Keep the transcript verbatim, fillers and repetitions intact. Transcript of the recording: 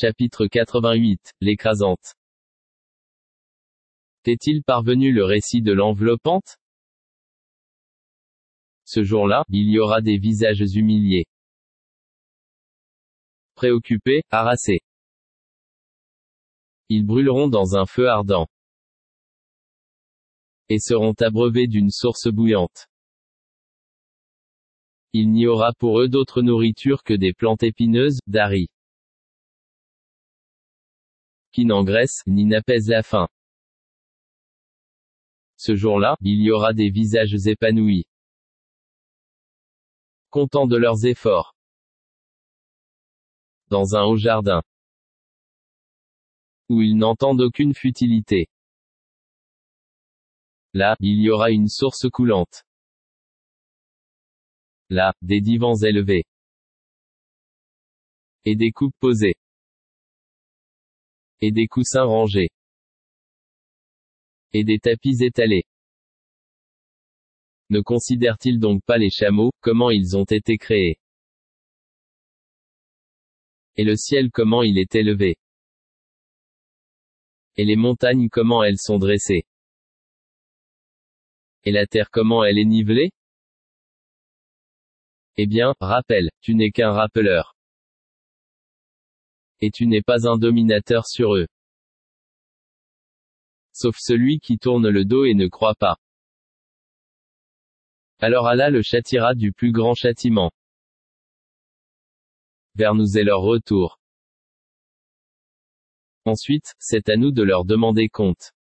Chapitre quatre-vingt-huit, l'écrasante. T'est-il parvenu le récit de l'enveloppante? Ce jour-là, il y aura des visages humiliés, préoccupés, harassés. Ils brûleront dans un feu ardent et seront abreuvés d'une source bouillante. Il n'y aura pour eux d'autre nourriture que des plantes épineuses, d'ari, qui n'engraissent, ni n'apaisent la faim. Ce jour-là, il y aura des visages épanouis, contents de leurs efforts, dans un haut jardin, où ils n'entendent aucune futilité. Là, il y aura une source coulante. Là, des divans élevés, et des coupes posées, et des coussins rangés, et des tapis étalés. Ne considèrent-ils donc pas les chameaux, comment ils ont été créés, et le ciel comment il est élevé, et les montagnes comment elles sont dressées, et la terre comment elle est nivelée? Eh bien, rappelle, tu n'es qu'un rappeleur, et tu n'es pas un dominateur sur eux, sauf celui qui tourne le dos et ne croit pas. Alors Allah le châtira du plus grand châtiment. Vers nous est leur retour. Ensuite, c'est à nous de leur demander compte.